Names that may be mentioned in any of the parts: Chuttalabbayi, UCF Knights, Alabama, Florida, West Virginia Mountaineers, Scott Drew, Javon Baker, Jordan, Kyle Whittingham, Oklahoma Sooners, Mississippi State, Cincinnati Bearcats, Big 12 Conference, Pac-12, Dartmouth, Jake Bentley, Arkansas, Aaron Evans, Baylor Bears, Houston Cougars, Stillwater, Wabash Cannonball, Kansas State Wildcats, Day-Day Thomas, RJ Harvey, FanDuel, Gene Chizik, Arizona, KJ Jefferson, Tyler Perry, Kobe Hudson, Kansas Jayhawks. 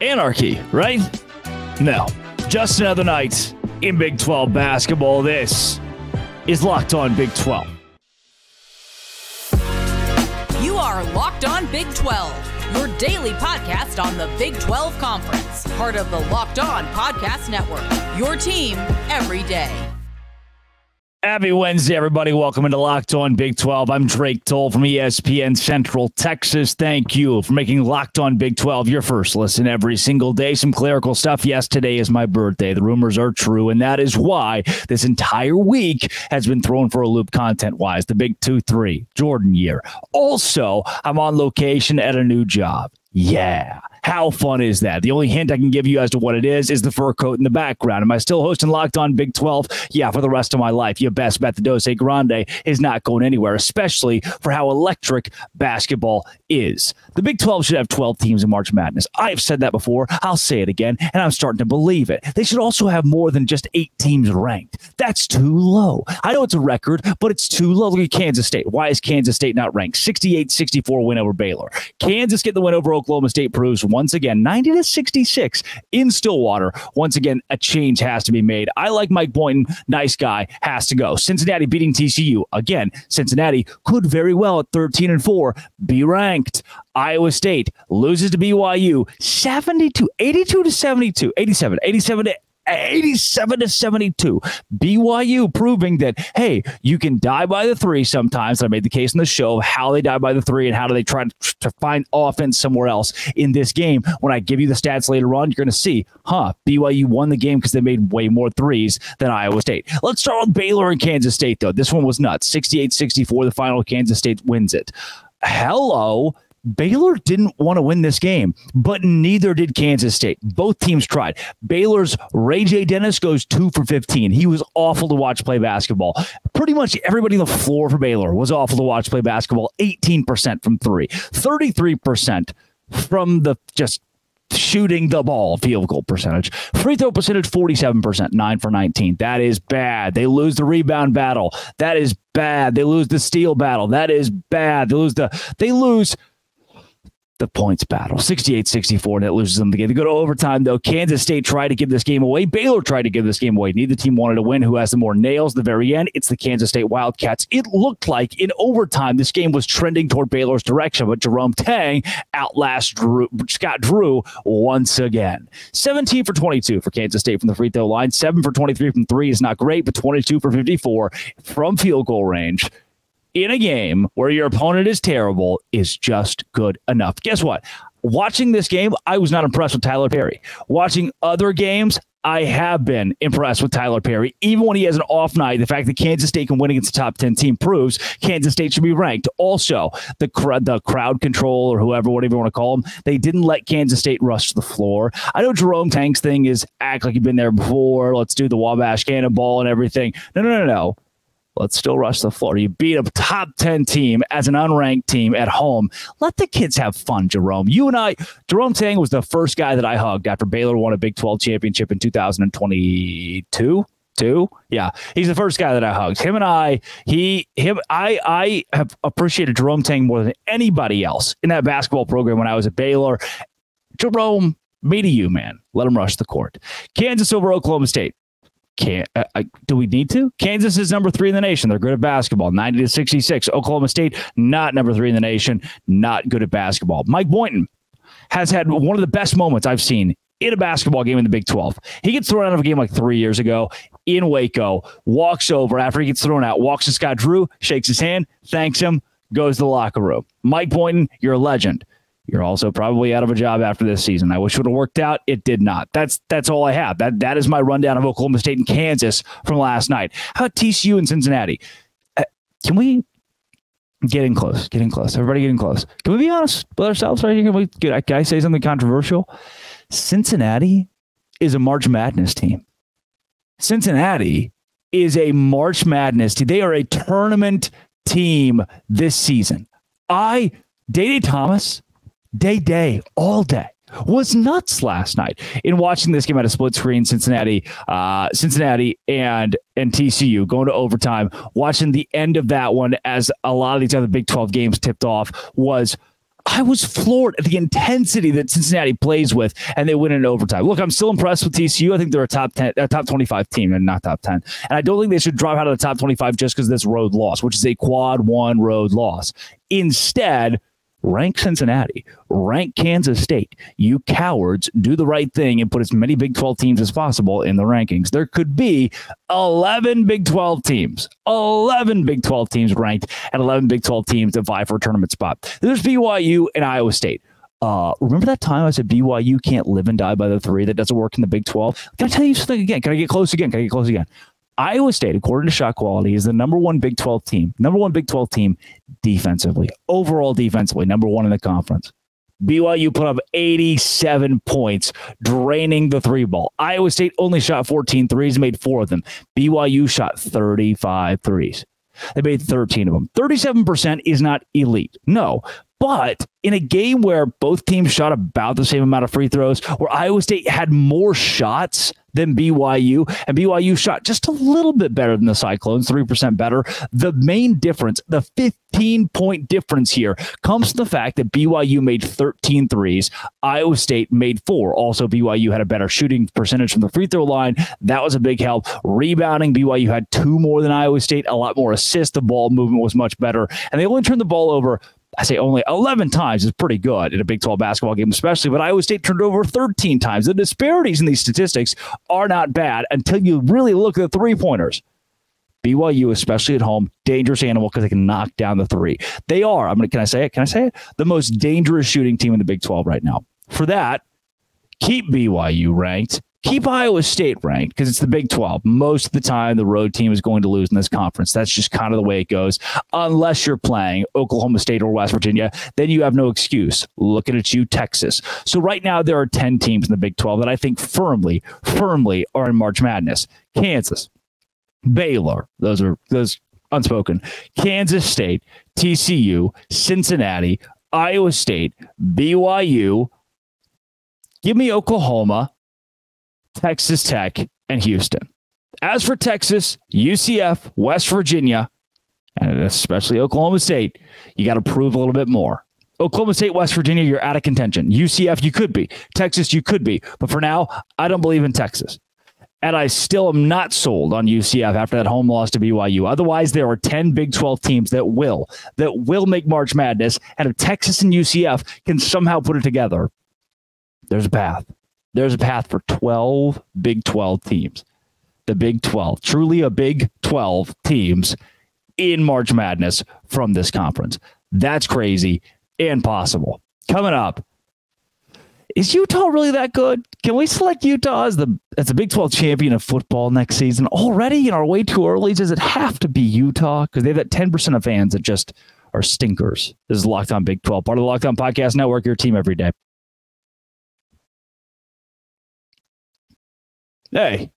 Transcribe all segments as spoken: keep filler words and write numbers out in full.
Anarchy, right? No. Just another night in Big twelve basketball. This is Locked On Big twelve. You are Locked On Big twelve, your daily podcast on the Big twelve Conference, part of the Locked On Podcast Network, your team every day. Happy Wednesday, everybody. Welcome into Locked On Big twelve. I'm Drake Toll from E S P N Central Texas. Thank you for making Locked On Big twelve your first listen every single day. Some clerical stuff. Yes, today is my birthday. The rumors are true, and that is why this entire week has been thrown for a loop content-wise. The big two three, Jordan year. Also, I'm on location at a new job. Yeah. How fun is that? The only hint I can give you as to what it is is the fur coat in the background. Am I still hosting Locked On Big twelve? Yeah, for the rest of my life. Your best bet, the Dose Grande, is not going anywhere, especially for how electric basketball is. The Big twelve should have twelve teams in March Madness. I've said that before. I'll say it again, and I'm starting to believe it. They should also have more than just eight teams ranked. That's too low. I know it's a record, but it's too low. Look at Kansas State. Why is Kansas State not ranked? sixty-eight sixty-four win over Baylor. Kansas get the win over Oklahoma State, proves once again, ninety to sixty-six in Stillwater. Once again, a change has to be made. I like Mike Boynton. Nice guy. Has to go. Cincinnati beating T C U. Again, Cincinnati could very well at thirteen and four be ranked. Iowa State loses to B Y U seventy-two, eighty-two to seventy-two, eighty-seven, eighty-seven to eighty-seven to seventy-two. B Y U proving that, hey, you can die by the three sometimes. I made the case in the show of how they die by the three and how do they try to, to find offense somewhere else in this game. When I give you the stats later on, you're going to see, huh, B Y U won the game because they made way more threes than Iowa State. Let's start with Baylor and Kansas State, though. This one was nuts. sixty-eight sixty-four, the final. Kansas State wins it. Hello. Baylor didn't want to win this game, but neither did Kansas State. Both teams tried. Baylor's Ray J. Dennis goes two for fifteen. He was awful to watch play basketball. Pretty much everybody on the floor for Baylor was awful to watch play basketball. eighteen percent from three, thirty-three percent from the just shooting the ball, field goal percentage. Free throw percentage, forty-seven percent, nine for nineteen. That is bad. They lose the rebound battle. That is bad. They lose the steal battle. That is bad. They lose the, they lose the points battle, sixty-eight sixty-four, and it loses them the game. They go to overtime, though. Kansas State tried to give this game away. Baylor tried to give this game away. Neither team wanted to win. Who has the more nails? The very end, it's the Kansas State Wildcats. It looked like in overtime, this game was trending toward Baylor's direction, but Jerome Tang outlasts Drew, Scott Drew once again. seventeen for twenty-two for Kansas State from the free throw line. seven for twenty-three from three is not great, but twenty-two for fifty-four from field goal range. In a game where your opponent is terrible is just good enough. Guess what? Watching this game, I was not impressed with Tyler Perry. Watching other games, I have been impressed with Tyler Perry. Even when he has an off night, the fact that Kansas State can win against a top ten team proves Kansas State should be ranked. Also, the, cr- the crowd control or whoever, whatever you want to call them, they didn't let Kansas State rush the floor. I know Jerome Tang's thing is act like you've been there before. Let's do the Wabash Cannonball and everything. No, no, no, no. Let's still rush the floor. You beat a top ten team as an unranked team at home. Let the kids have fun, Jerome. You and I, Jerome Tang was the first guy that I hugged after Baylor won a Big twelve championship in two thousand twenty-two. Two? Yeah. He's the first guy that I hugged. Him and I, he, him, I, I have appreciated Jerome Tang more than anybody else in that basketball program when I was at Baylor. Jerome, me to you, man. Let him rush the court. Kansas over Oklahoma State. Can't, uh, I, do we need to? Kansas is number three in the nation. They're good at basketball, ninety to sixty-six. Oklahoma State, not number three in the nation, not good at basketball. Mike Boynton has had one of the best moments I've seen in a basketball game in the Big twelve. He gets thrown out of a game like three years ago in Waco, walks over after he gets thrown out, walks to Scott Drew, shakes his hand, thanks him, goes to the locker room. Mike Boynton, you're a legend. You're also probably out of a job after this season. I wish it would have worked out. It did not. That's that's all I have. That that is my rundown of Oklahoma State and Kansas from last night. How about T C U and Cincinnati? Uh, can we get in close? Get in close. Everybody get in close. Can we be honest with ourselves right here? Can we can I say something controversial? Cincinnati is a March Madness team. Cincinnati is a March Madness team. They are a tournament team this season. I, Day-Day Thomas, Day Day all day was nuts last night in watching this game at a split screen. Cincinnati, uh, Cincinnati and and T C U going to overtime. Watching the end of that one as a lot of these other Big twelve games tipped off was I was floored at the intensity that Cincinnati plays with, and they win in overtime. Look, I'm still impressed with T C U. I think they're a top ten, a top twenty-five team, and not top ten. And I don't think they should drop out of the top twenty-five just because of this road loss, which is a quad one road loss. Instead, rank Cincinnati, rank Kansas State. You cowards, do the right thing and put as many Big twelve teams as possible in the rankings. There could be eleven Big twelve teams, eleven Big twelve teams ranked, and eleven Big twelve teams that vie for a tournament spot. There's B Y U and Iowa State. Uh, remember that time I said B Y U can't live and die by the three? That doesn't work in the Big twelve. Can I tell you something again? Can I get close again? Can I get close again? Iowa State, according to shot quality, is the number one Big twelve team. Number one Big twelve team defensively. Overall defensively, number one in the conference. B Y U put up eighty-seven points, draining the three ball. Iowa State only shot fourteen threes and made four of them. B Y U shot thirty-five threes. They made thirteen of them. thirty-seven percent is not elite. No. But in a game where both teams shot about the same amount of free throws, where Iowa State had more shots than B Y U, and B Y U shot just a little bit better than the Cyclones, three percent better, the main difference, the fifteen-point difference here, comes from the fact that B Y U made thirteen threes. Iowa State made four. Also, B Y U had a better shooting percentage from the free throw line. That was a big help. Rebounding, B Y U had two more than Iowa State, a lot more assists. The ball movement was much better, and they only turned the ball over, I say only eleven times, is pretty good in a Big twelve basketball game, especially. But Iowa State turned over thirteen times. The disparities in these statistics are not bad until you really look at the three-pointers. B Y U, especially at home, dangerous animal because they can knock down the three. They are, I'm gonna, can I say it? Can I say it? The most dangerous shooting team in the Big twelve right now. For that, keep B Y U ranked. Keep Iowa State ranked because it's the Big twelve. Most of the time, the road team is going to lose in this conference. That's just kind of the way it goes. Unless you're playing Oklahoma State or West Virginia, then you have no excuse. Looking at you, Texas. So right now, there are ten teams in the Big twelve that I think firmly, firmly are in March Madness. Kansas, Baylor, those are those unspoken. Kansas State, T C U, Cincinnati, Iowa State, B Y U. Give me Oklahoma, Texas Tech, and Houston. As for Texas, U C F, West Virginia, and especially Oklahoma State, you got to prove a little bit more. Oklahoma State, West Virginia, you're out of contention. U C F, you could be. Texas, you could be. But for now, I don't believe in Texas. And I still am not sold on U C F after that home loss to B Y U. Otherwise, there are ten Big twelve teams that will, that will make March Madness. And if Texas and U C F can somehow put it together, there's a path. There's a path for twelve Big twelve teams. The Big twelve, truly a Big twelve teams in March Madness from this conference. That's crazy and possible. Coming up, is Utah really that good? Can we select Utah as the as the Big twelve champion of football next season already in our way too early? Does it have to be Utah? Because they have that ten percent of fans that just are stinkers. This is Locked On Big twelve, part of the Locked On Podcast Network, your team every day. Hey,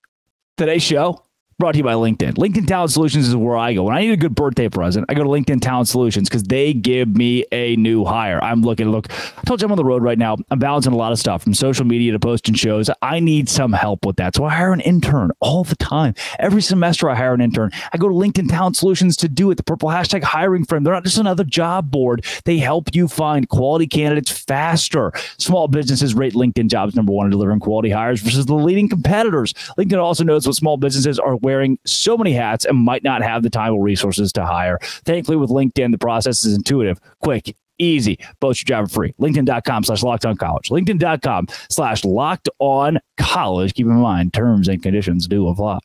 today's show brought to you by LinkedIn. LinkedIn Talent Solutions is where I go. When I need a good birthday present, I go to LinkedIn Talent Solutions because they give me a new hire. I'm looking, look, I told you I'm on the road right now. I'm balancing a lot of stuff from social media to posting shows. I need some help with that. So I hire an intern all the time. Every semester I hire an intern. I go to LinkedIn Talent Solutions to do it. The purple hashtag hiring firm. They're not just another job board. They help you find quality candidates faster. Small businesses rate LinkedIn jobs number one in delivering quality hires versus the leading competitors. LinkedIn also knows what small businesses are wearing so many hats and might not have the time or resources to hire. Thankfully, with LinkedIn, the process is intuitive, quick, easy. Post your job for free. LinkedIn.com slash locked on college. LinkedIn.com slash locked on college. Keep in mind, terms and conditions do apply.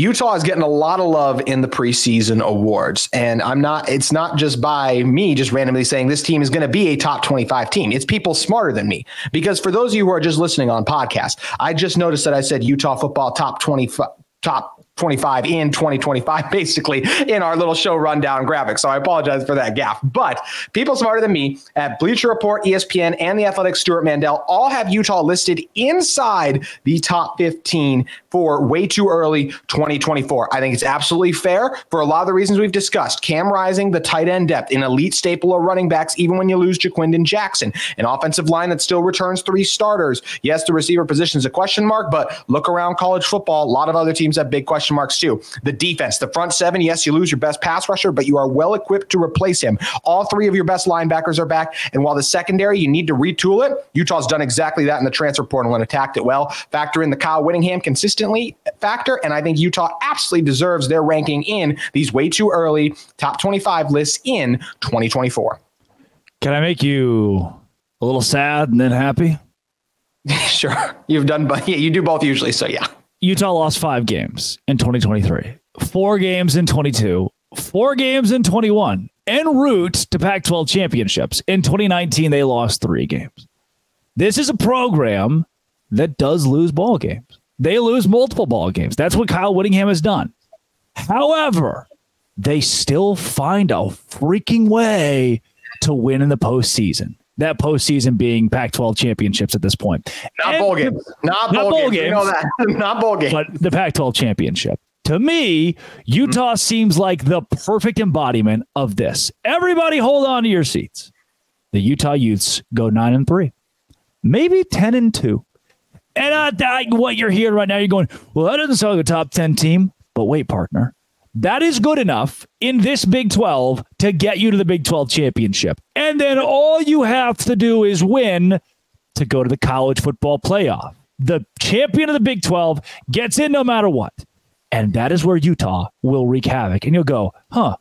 Utah is getting a lot of love in the preseason awards. And I'm not, it's not just by me just randomly saying this team is going to be a top twenty-five team. It's people smarter than me. Because for those of you who are just listening on podcast, I just noticed that I said Utah football top twenty-five, top twenty-five in twenty twenty-five, basically in our little show rundown graphic. So I apologize for that gaffe, but people smarter than me at Bleacher Report, E S P N, and The Athletic, Stuart Mandel, all have Utah listed inside the top fifteen for way too early twenty twenty-four. I think it's absolutely fair for a lot of the reasons we've discussed. Cam Rising, the tight end depth, an elite staple of running backs, even when you lose Jaquindon Jackson, an offensive line that still returns three starters. Yes, the receiver position is a question mark, but look around college football. A lot of other teams have big questions question marks too. The defense, the front seven, yes, you lose your best pass rusher, but you are well equipped to replace him. All three of your best linebackers are back. And while the secondary, you need to retool it, Utah's done exactly that in the transfer portal and attacked it well. Factor in the Kyle Whittingham consistently factor, and I think Utah absolutely deserves their ranking in these way too early top twenty-five lists in twenty twenty-four. Can I make you a little sad and then happy? Sure. You've done both. Yeah, you do both usually. So yeah. Utah lost five games in twenty twenty-three, four games in twenty-two, four games in twenty-one, en route to Pac twelve championships. In twenty nineteen, they lost three games. This is a program that does lose ball games. They lose multiple ball games. That's what Kyle Whittingham has done. However, they still find a freaking way to win in the postseason. That postseason being Pac twelve championships at this point. Not and bowl games. Not bowl, not bowl games. games. You know that. Not bowl games. But the Pac twelve championship. To me, Utah mm-hmm. seems like the perfect embodiment of this. Everybody hold on to your seats. The Utah Utes go nine and three. Maybe ten and two. And I, I, what you're hearing right now, you're going, well, that doesn't sound like a top ten team. But wait, partner. That is good enough in this Big twelve to get you to the Big twelve championship. And then all you have to do is win to go to the college football playoff. The champion of the Big twelve gets in no matter what. And that is where Utah will wreak havoc. And you'll go, huh,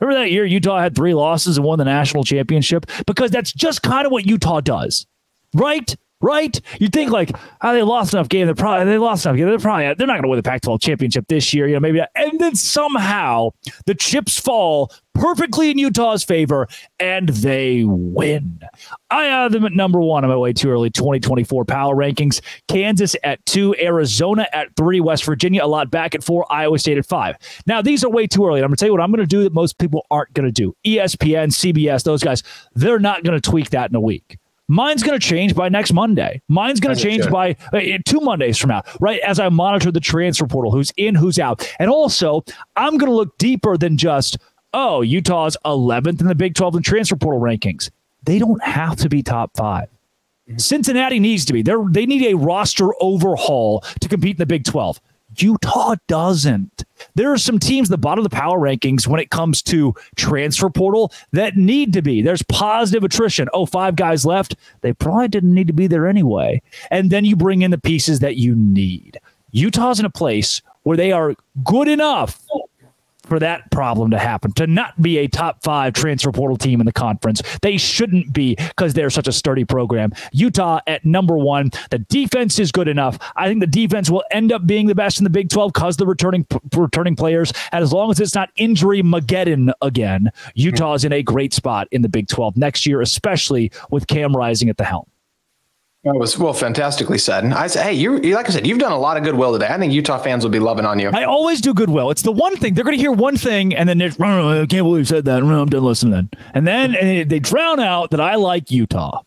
remember that year Utah had three losses and won the national championship? Because that's just kind of what Utah does, right? Right? You think like, oh, they lost enough game. They're probably they lost enough game. They're probably they're not going to win the Pac twelve championship this year. You know, maybe. Not. And then somehow the chips fall perfectly in Utah's favor, and they win. I have them at number one on my way too early twenty twenty-four power rankings. Kansas at two, Arizona at three, West Virginia a lot back at four, Iowa State at five. Now these are way too early. And I'm going to tell you what I'm going to do that most people aren't going to do. E S P N, C B S, those guys, they're not going to tweak that in a week. Mine's going to change by next Monday. Mine's going to change by uh, two Mondays from now, right? As I monitor the transfer portal, who's in, who's out. And also, I'm going to look deeper than just, oh, Utah's eleventh in the Big twelve in transfer portal rankings. They don't have to be top five. Mm-hmm. Cincinnati needs to be. They're, they need a roster overhaul to compete in the Big twelve. Utah doesn't. There are some teams at the bottom of the power rankings when it comes to transfer portal that need to be. There's positive attrition. Oh, five guys left. They probably didn't need to be there anyway. And then you bring in the pieces that you need. Utah's in a place where they are good enough for that problem to happen, to not be a top five transfer portal team in the conference. They shouldn't be because they're such a sturdy program. Utah at number one. The defense is good enough. I think the defense will end up being the best in the Big twelve because the returning p- returning players, and as long as it's not injury Mageddon again, Utah's in a great spot in the Big twelve next year, especially with Cam Rising at the helm. That was, well, fantastically said. And I said, hey, you, like I said, you've done a lot of goodwill today. I think Utah fans will be loving on you. I always do goodwill. It's the one thing. They're going to hear one thing, and then they're, oh, I can't believe you said that. Oh, I'm done listening. And then and they drown out that I like Utah.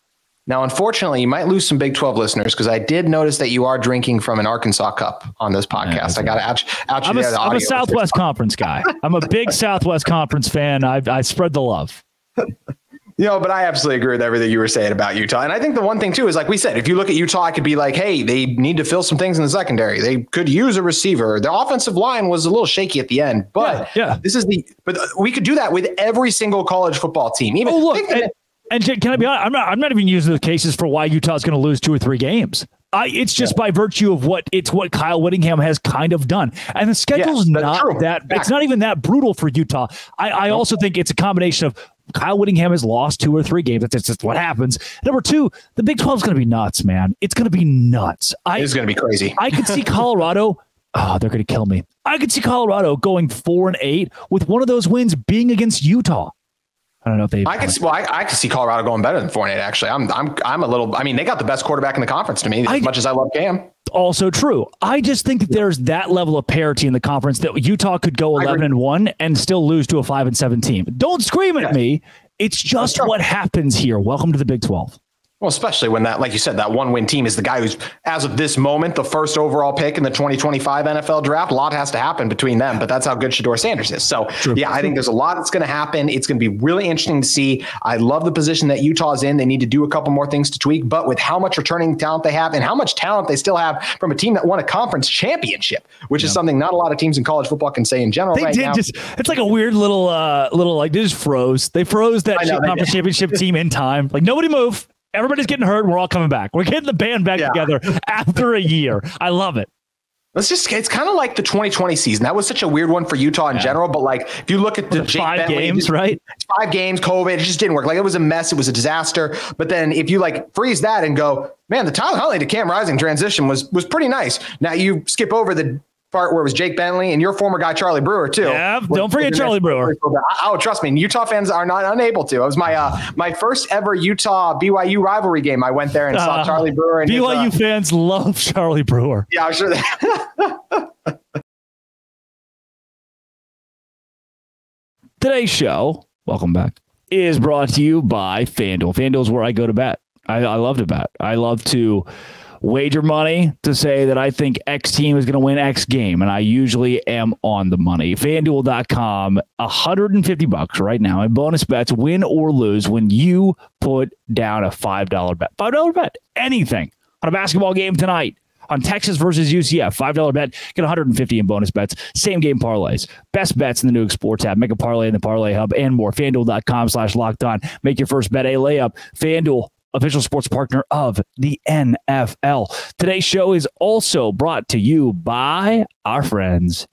Now, unfortunately, you might lose some Big twelve listeners because I did notice that you are drinking from an Arkansas cup on this podcast. Yeah, I got to out, out you I'm there. A, the I'm a Southwest Conference guy. I'm a big Southwest Conference fan. I, I spread the love. You know, but I absolutely agree with everything you were saying about Utah. And I think the one thing, too, is like we said, if you look at Utah, I could be like, hey, they need to fill some things in the secondary. They could use a receiver. The offensive line was a little shaky at the end. But yeah, yeah. this is the but we could do that with every single college football team. Even oh, look, that, and, and can I be honest? I'm not I'm not even using the cases for why Utah's going to lose two or three games. I, it's just yeah. by virtue of what it's what Kyle Whittingham has kind of done. And the schedule's yes, not true. that exactly. It's not even that brutal for Utah. I, I also think it's a combination of Kyle Whittingham has lost two or three games. That's just what happens. Number two, the Big twelve is going to be nuts, man. It's going to be nuts. I, it's going to be crazy. I could see Colorado. Oh, they're going to kill me. I could see Colorado going four and eight with one of those wins being against Utah. I don't know if they. I could. Well, I, I could see Colorado going better than four and eight. Actually, I'm. I'm. I'm a little. I mean, they got the best quarterback in the conference to me. As I, much as I love Cam. Also true. I just think that there's that level of parity in the conference that Utah could go eleven and one and still lose to a five and seven team. Don't scream at me. It's just what happens here. Welcome to the Big twelve. Well, especially when that, like you said, that one win team is the guy who's, as of this moment, the first overall pick in the twenty twenty-five N F L draft. A lot has to happen between them, but that's how good Shador Sanders is. So, True. yeah, I think there's a lot that's going to happen. It's going to be really interesting to see. I love the position that Utah's in. They need to do a couple more things to tweak, but with how much returning talent they have and how much talent they still have from a team that won a conference championship, which yeah. is something not a lot of teams in college football can say in general. They right did now. Just, it's like a weird little, uh, little like, they just froze. They froze that know, conference championship team in time. Like, nobody move. Everybody's getting hurt. We're all coming back. We're getting the band back yeah. together after a year. I love it. Let's just, it's kind of like the twenty twenty season. That was such a weird one for Utah in yeah. general. But like, if you look at the, the Jake five Bentley, games, just, right? Five games, COVID, it just didn't work. Like, it was a mess. It was a disaster. But then if you like freeze that and go, man, the Tyler Huntley to Cam Rising transition was, was pretty nice. Now you skip over the part where it was Jake Bentley and your former guy, Charlie Brewer, too. Yeah, don't forget Charlie Brewer. Oh, trust me. Utah fans are not unable to. It was my uh, my first ever Utah B Y U rivalry game. I went there and uh, saw Charlie Brewer. And B Y U his, uh, fans love Charlie Brewer. Yeah, I'm sure they- Today's show, welcome back, is brought to you by FanDuel. FanDuel is where I go to bet. I, I love to bet. I love to wager money to say that I think X team is going to win X game, and I usually am on the money. FanDuel dot com, one hundred fifty bucks right now in bonus bets, win or lose, when you put down a five dollar bet. five dollar bet, anything. On a basketball game tonight, on Texas versus U C F, five dollar bet, get one hundred fifty in bonus bets. Same game parlays. Best bets in the new Explore tab. Make a parlay in the Parlay Hub and more. FanDuel dot com slash locked on. Make your first bet a layup. FanDuel, official sports partner of the N F L. Today's show is also brought to you by our friends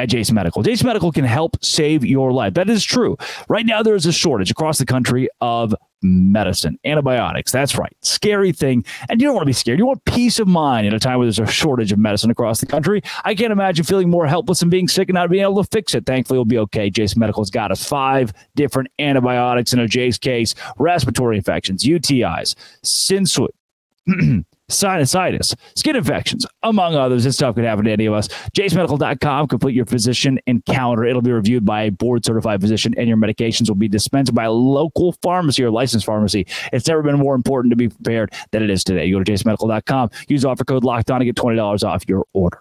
at Jace Medical. Jace Medical can help save your life. That is true. Right now, there is a shortage across the country of medicine, antibiotics. That's right. Scary thing. And you don't want to be scared. You want peace of mind at a time where there's a shortage of medicine across the country. I can't imagine feeling more helpless and being sick and not being able to fix it. Thankfully, we'll be okay. Jace Medical's got us five different antibiotics in Jace's case, respiratory infections, U T Is, sensory, sinusitis, skin infections, among others. This stuff could happen to any of us. Jace Medical dot com. Complete your physician encounter. It'll be reviewed by a board-certified physician, and your medications will be dispensed by a local pharmacy or licensed pharmacy. It's never been more important to be prepared than it is today. You go to Jace Medical dot com. Use offer code LOCKEDON to get twenty dollars off your order.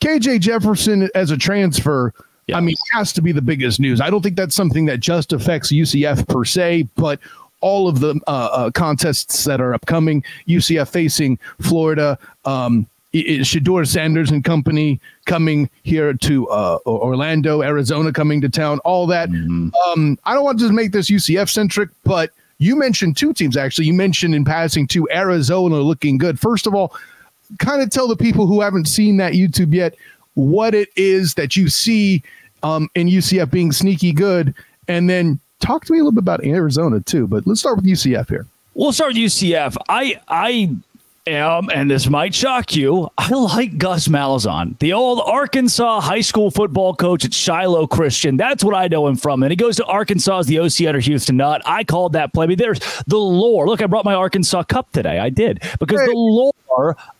K J Jefferson as a transfer, yep. I mean, has to be the biggest news. I don't think that's something that just affects U C F per se, but all of the uh, uh, contests that are upcoming, U C F facing Florida, um, Shador Sanders and company coming here to uh, Orlando, Arizona coming to town, all that. Mm-hmm. Um, I don't want to just make this U C F-centric, but you mentioned two teams, actually. You mentioned in passing to Arizona looking good. First of all, kind of tell the people who haven't seen that YouTube yet what it is that you see um, in U C F being sneaky good, and then talk to me a little bit about Arizona too, but let's start with U C F here. We'll start with U C F. I I am, and this might shock you, I like Gus Malzahn, the old Arkansas high school football coach at Shiloh Christian. That's what I know him from. And he goes to Arkansas as the O C under Houston Nutt. I called that play. I mean, there's the lore. Look, I brought my Arkansas cup today. I did. Because Great. the lore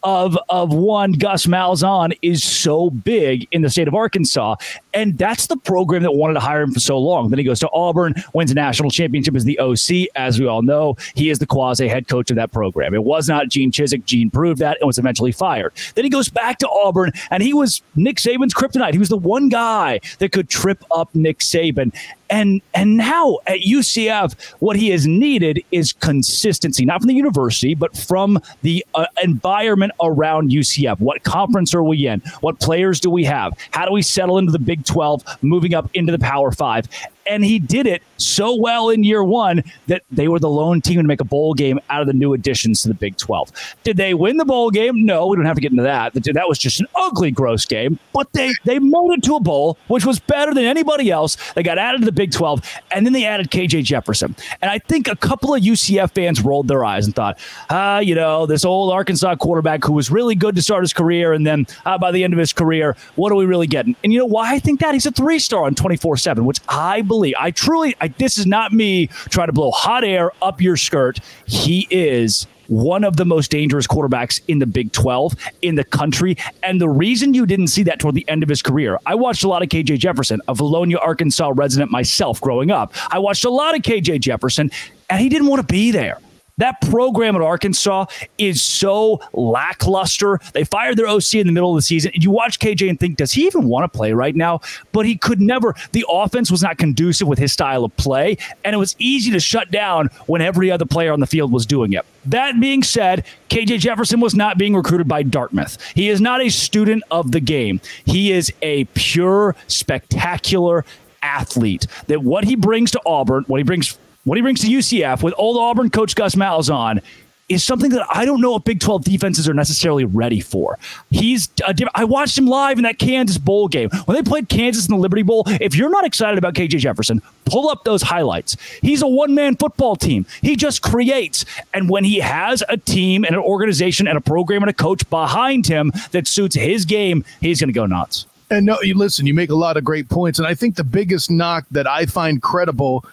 of of one Gus Malzahn is so big in the state of Arkansas, and that's the program that wanted to hire him for so long. Then he goes to Auburn, wins a national championship as the O C. As we all know, he is the quasi head coach of that program. It was not Gene Chizik. Gene proved that and was eventually fired. Then he goes back to Auburn, and he was Nick Saban's kryptonite. He was the one guy that could trip up Nick Saban. And and now at U C F, what he has needed is consistency, not from the university, but from the uh, environment around U C F. What conference are we in? What players do we have? How do we settle into the Big twelve, moving up into the Power Five? And he did it so well in year one that they were the lone team to make a bowl game out of the new additions to the Big twelve. Did they win the bowl game? No, we don't have to get into that. That was just an ugly, gross game. But they, they made it to a bowl, which was better than anybody else. They got added to the Big twelve, and then they added K J Jefferson. And I think a couple of U C F fans rolled their eyes and thought, ah, you know, this old Arkansas quarterback who was really good to start his career, and then uh, by the end of his career, what are we really getting? And you know why I think that? He's a three-star on twenty-four seven, which I believe. I truly, I, this is not me trying to blow hot air up your skirt. He is one of the most dangerous quarterbacks in the Big twelve, in the country. And the reason you didn't see that toward the end of his career, I watched a lot of K J Jefferson, a Valonia, Arkansas resident myself growing up. I watched a lot of K J Jefferson, and he didn't want to be there. That program at Arkansas is so lackluster. They fired their O C in the middle of the season. And you watch K J and think, does he even want to play right now? But he could never. The offense was not conducive with his style of play, and it was easy to shut down when every other player on the field was doing it. That being said, K J Jefferson was not being recruited by Dartmouth. He is not a student of the game. He is a pure, spectacular athlete. That what he brings to Auburn, what he brings What he brings to U C F with old Auburn coach Gus Malzahn is something that I don't know if Big twelve defenses are necessarily ready for. He's a diff- I watched him live in that Kansas Bowl game. When they played Kansas in the Liberty Bowl, if you're not excited about K J Jefferson, pull up those highlights. He's a one-man football team. He just creates. And when he has a team and an organization and a program and a coach behind him that suits his game, he's going to go nuts. And no, you listen, you make a lot of great points. And I think the biggest knock that I find credible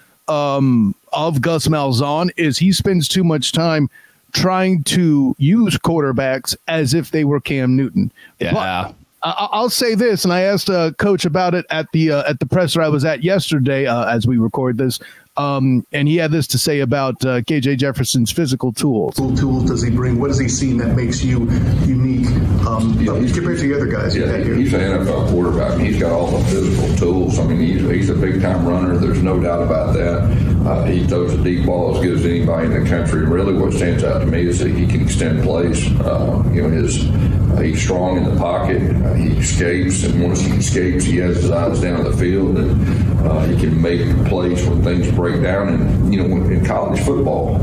Um, of Gus Malzahn is he spends too much time trying to use quarterbacks as if they were Cam Newton. Yeah. But I- I'll say this, and I asked a coach about it at the uh, at the presser I was at yesterday uh, as we record this, um, and he had this to say about uh, K J Jefferson's physical tools. What tools does he bring? What does he see that makes you unique um, yeah, he's, compared to the other guys? Yeah, had here? He's an N F L quarterback. I mean, he's got all the physical tools. I mean, he's, he's a big-time runner. There's no doubt about that. Uh, he throws a deep ball as good as anybody in the country. Really what stands out to me is that he can extend plays. Uh, you know, his, uh, he's strong in the pocket. Uh, he escapes, and once he escapes, he has his eyes down the field, and uh, he can make plays when things break down. And, you know, in college football,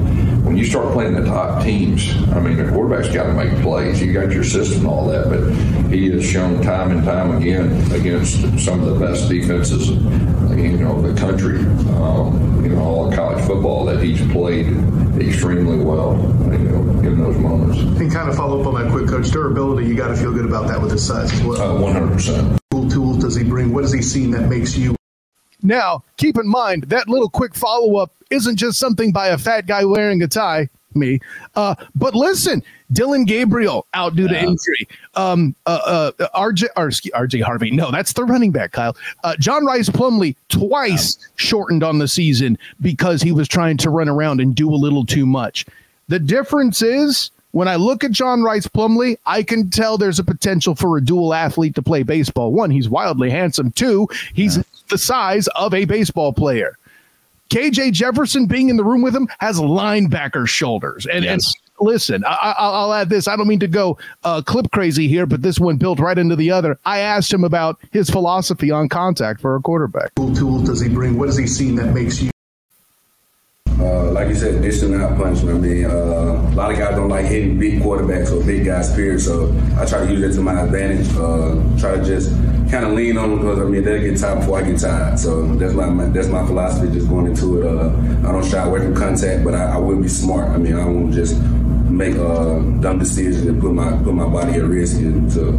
when you start playing the top teams, I mean, the quarterback's got to make plays. You got your system and all that, but he has shown time and time again against some of the best defenses, you know, the country, um, you know, all of college football, that he's played extremely well, you know, in those moments. And kind of follow up on that quick, Coach, durability, you got to feel good about that with his size as well. Uh, one hundred percent. What tools does he bring? What has he seen that makes you? Now, keep in mind, that little quick follow-up isn't just something by a fat guy wearing a tie, me. Uh, but listen, Dylan Gabriel out due to injury. Um, uh, uh, R J, R J Harvey. No, that's the running back, Kyle. Uh, John Rhys Plumlee twice um, shortened on the season because he was trying to run around and do a little too much. The difference is, when I look at John Rhys Plumlee, I can tell there's a potential for a dual athlete to play baseball. One, he's wildly handsome. Two, he's yeah. the size of a baseball player. K J Jefferson being in the room with him has linebacker shoulders. And, yes. and listen, I, I'll add this. I don't mean to go uh, clip crazy here, but this one built right into the other. I asked him about his philosophy on contact for a quarterback. What tool does he bring? What has he seen that makes you? Uh, like you said, dishing out punching. I mean, uh, a lot of guys don't like hitting big quarterbacks or big guys, period. So I try to use that to my advantage. Uh, try to just kind of lean on them because, I mean, they'll get tired before I get tired. So that's my, my that's my philosophy just going into it. Uh, I don't shy away from contact, but I, I will be smart. I mean, I won't just make uh, dumb decisions and put my put my body at risk and to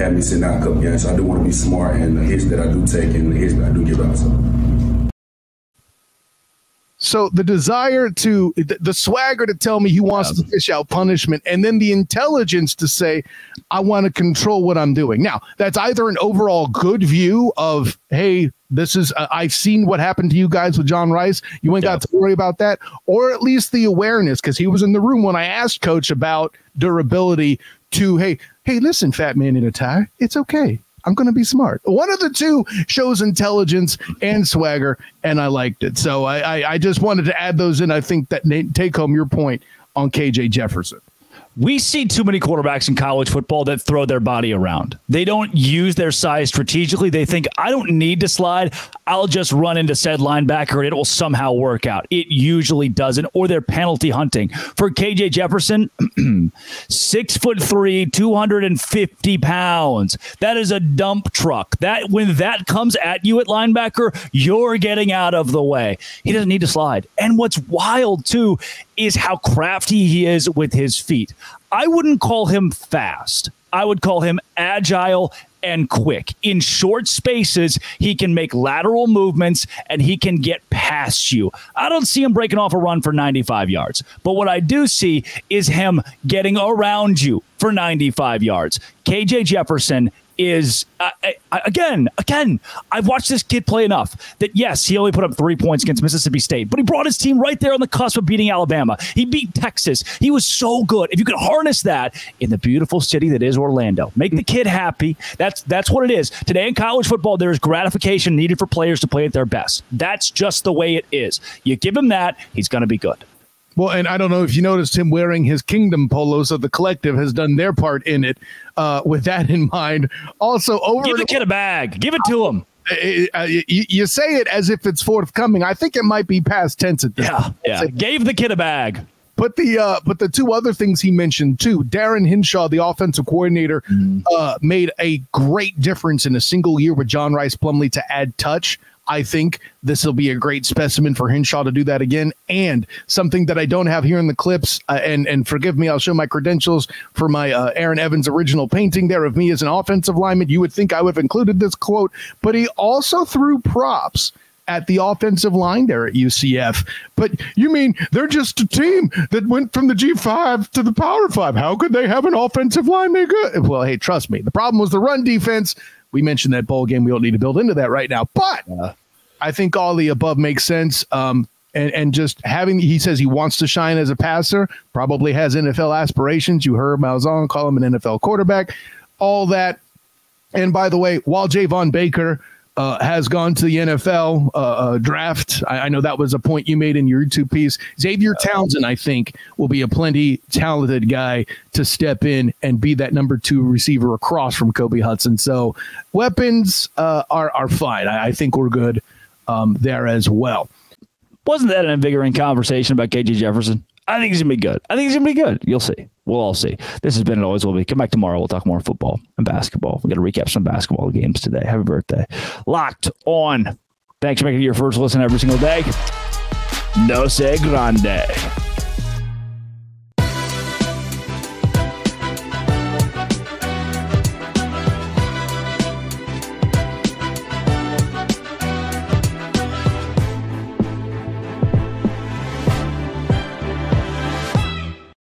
have me sitting out a couple games. So I do want to be smart in the hits that I do take and the hits that I do give out. So. So the desire to, the swagger to tell me he wants to fish out punishment, and then the intelligence to say, I want to control what I'm doing. Now, that's either an overall good view of, hey, this is, uh, I've seen what happened to you guys with John Rhys. You ain't yeah. got to worry about that. Or at least the awareness, because he was in the room when I asked Coach about durability to, hey, hey, listen, fat man in a tie, it's okay. I'm going to be smart. One of the two shows intelligence and swagger, and I liked it. So I, I, I just wanted to add those in. I think that, Nate, take home your point on K J Jefferson. We see too many quarterbacks in college football that throw their body around. They don't use their size strategically. They think, I don't need to slide. I'll just run into said linebacker and it will somehow work out. It usually doesn't, or they're penalty hunting. For K J Jefferson, six foot three, two hundred fifty pounds. That is a dump truck. That when that comes at you at linebacker, you're getting out of the way. He doesn't need to slide. And what's wild, too, is how crafty he is with his feet. I wouldn't call him fast. I would call him agile and quick. In short spaces, he can make lateral movements and he can get past you. I don't see him breaking off a run for ninety-five yards. But what I do see is him getting around you for ninety-five yards. K J Jefferson is, uh, I, again, again, I've watched this kid play enough that, yes, he only put up three points against Mississippi State, but he brought his team right there on the cusp of beating Alabama. He beat Texas. He was so good. If you could harness that in the beautiful city that is Orlando, make the kid happy. That's, that's what it is. Today in college football, there is gratification needed for players to play at their best. That's just the way it is. You give him that, he's going to be good. Well, and I don't know if you noticed him wearing his Kingdom polo, so the collective has done their part in it. Uh, with that in mind, also over give the kid a bag, give it to him. Uh, you, you say it as if it's forthcoming. I think it might be past tense at this. Yeah, yeah. Like, gave the kid a bag. But the uh, but the two other things he mentioned too, Darren Hinshaw, the offensive coordinator, mm. uh, made a great difference in a single year with John Rhys Plumlee to add touch. I think this will be a great specimen for Hinshaw to do that again. And something that I don't have here in the clips, uh, and, and forgive me, I'll show my credentials for my uh, Aaron Evans original painting there of me as an offensive lineman. You would think I would have included this quote, but he also threw props at the offensive line there at U C F. But you mean they're just a team that went from the G five to the Power Five. How could they have an offensive line? They're good. Well, hey, trust me. The problem was the run defense. We mentioned that bowl game. We don't need to build into that right now. But uh, I think all the above makes sense. Um, and, and just having, he says he wants to shine as a passer, probably has N F L aspirations. You heard Malzahn call him an N F L quarterback, all that. And by the way, while Javon Baker Uh, has gone to the N F L uh, uh, draft. I, I know that was a point you made in your YouTube piece. Xavier Townsend, I think, will be a plenty talented guy to step in and be that number two receiver across from Kobe Hudson. So weapons uh, are, are fine. I, I think we're good um, there as well. Wasn't that an invigorating conversation about K J Jefferson? I think he's going to be good. I think he's going to be good. You'll see. We'll all see. This has been It Always Will Be. Come back tomorrow. We'll talk more football and basketball. We're going to recap some basketball games today. Happy birthday. Locked On. Thanks for making it your first listen every single day. No se grande.